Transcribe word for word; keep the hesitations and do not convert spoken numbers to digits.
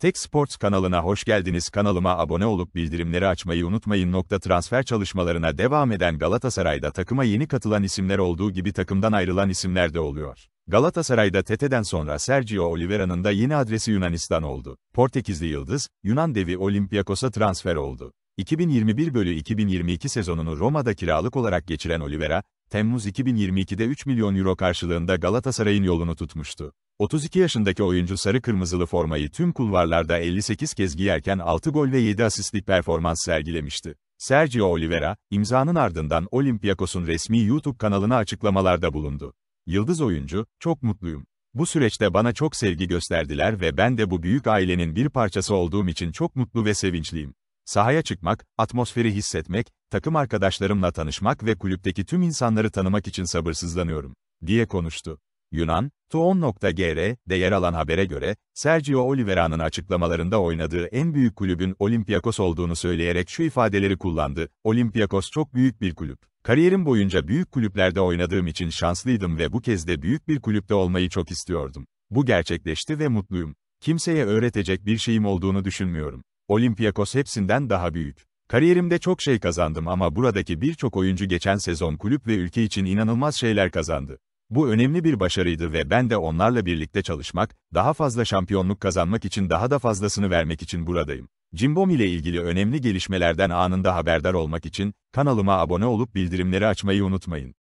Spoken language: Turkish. Tek Sports kanalına hoş geldiniz. Kanalıma abone olup bildirimleri açmayı unutmayın. Nokta transfer çalışmalarına devam eden Galatasaray'da takıma yeni katılan isimler olduğu gibi takımdan ayrılan isimler de oluyor. Galatasaray'da Tete'den sonra Sergio Oliveira'nın da yeni adresi Yunanistan oldu. Portekizli yıldız, Yunan devi Olympiakos'a transfer oldu. iki bin yirmi bir iki bin yirmi iki sezonunu Roma'da kiralık olarak geçiren Oliveira, Temmuz iki bin yirmi iki'de üç milyon euro karşılığında Galatasaray'ın yolunu tutmuştu. otuz iki yaşındaki oyuncu sarı-kırmızılı formayı tüm kulvarlarda elli sekiz kez giyerken altı gol ve yedi asistlik performans sergilemişti. Sergio Oliveira, imzanın ardından Olympiakos'un resmi YouTube kanalına açıklamalarda bulundu. Yıldız oyuncu, "Çok mutluyum. Bu süreçte bana çok sevgi gösterdiler ve ben de bu büyük ailenin bir parçası olduğum için çok mutlu ve sevinçliyim. Sahaya çıkmak, atmosferi hissetmek, takım arkadaşlarımla tanışmak ve kulüpteki tüm insanları tanımak için sabırsızlanıyorum," diye konuştu. Yunan, tuon nokta g r'de yer alan habere göre, Sergio Oliveira'nın açıklamalarında oynadığı en büyük kulübün Olympiakos olduğunu söyleyerek şu ifadeleri kullandı: "Olympiakos çok büyük bir kulüp. Kariyerim boyunca büyük kulüplerde oynadığım için şanslıydım ve bu kez de büyük bir kulüpte olmayı çok istiyordum. Bu gerçekleşti ve mutluyum. Kimseye öğretecek bir şeyim olduğunu düşünmüyorum. Olympiakos hepsinden daha büyük. Kariyerimde çok şey kazandım ama buradaki birçok oyuncu geçen sezon kulüp ve ülke için inanılmaz şeyler kazandı. Bu önemli bir başarıydı ve ben de onlarla birlikte çalışmak, daha fazla şampiyonluk kazanmak için daha da fazlasını vermek için buradayım." Cimbom ile ilgili önemli gelişmelerden anında haberdar olmak için kanalıma abone olup bildirimleri açmayı unutmayın.